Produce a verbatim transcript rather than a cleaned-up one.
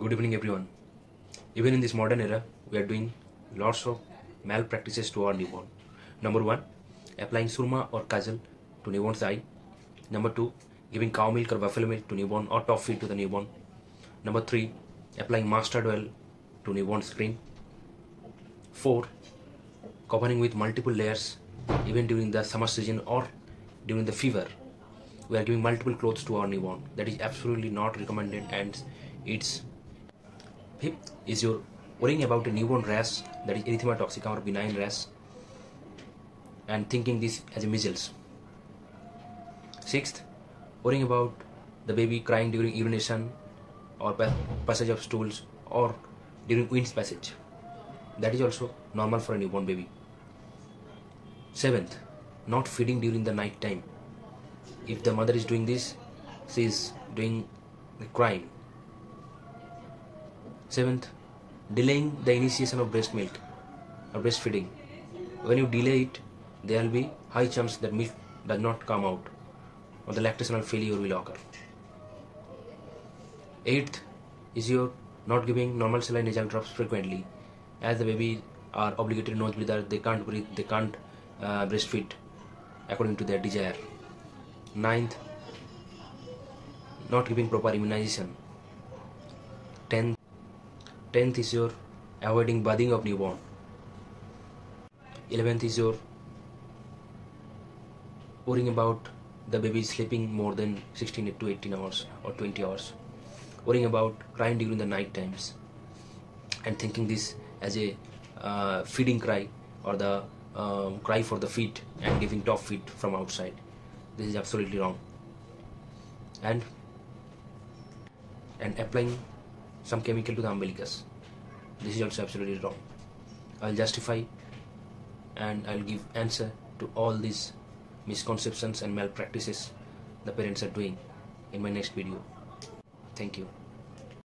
Good evening everyone. Even in this modern era, we are doing lots of malpractices to our newborn. Number one, applying surma or kajal to newborn's eye. Number two, giving cow milk or buffalo milk to newborn or top feed to the newborn. Number three, applying mustard oil to newborn's skin. Four, covering with multiple layers even during the summer season or during the fever. We are giving multiple clothes to our newborn. That is absolutely not recommended, and it's fifth is your worrying about a newborn rash, that is erythema toxica or benign rash, and thinking this as a measles. Sixth, worrying about the baby crying during urination or passage of stools or during wind's passage. That is also normal for a newborn baby. Seventh, not feeding during the night time. If the mother is doing this, she is doing a crime. Seventh, delaying the initiation of breast milk or breastfeeding. When you delay it, there will be high chance that milk does not come out or the lactational failure will occur. Eighth is your not giving normal saline nasal drops frequently. As the babies are obligatory nose breather, they can't breathe, they can't uh, breastfeed according to their desire. Ninth, not giving proper immunization. Tenth, tenth is your avoiding bathing of newborn. Eleventh is your worrying about the baby sleeping more than sixteen to eighteen hours or twenty hours. Worrying about crying during the night times and thinking this as a uh, feeding cry or the uh, cry for the feed and giving top feed from outside. This is absolutely wrong. And and applying some chemical to the umbilicus. This is also absolutely wrong. I'll justify and I'll give answer to all these misconceptions and malpractices the parents are doing in my next video. Thank you.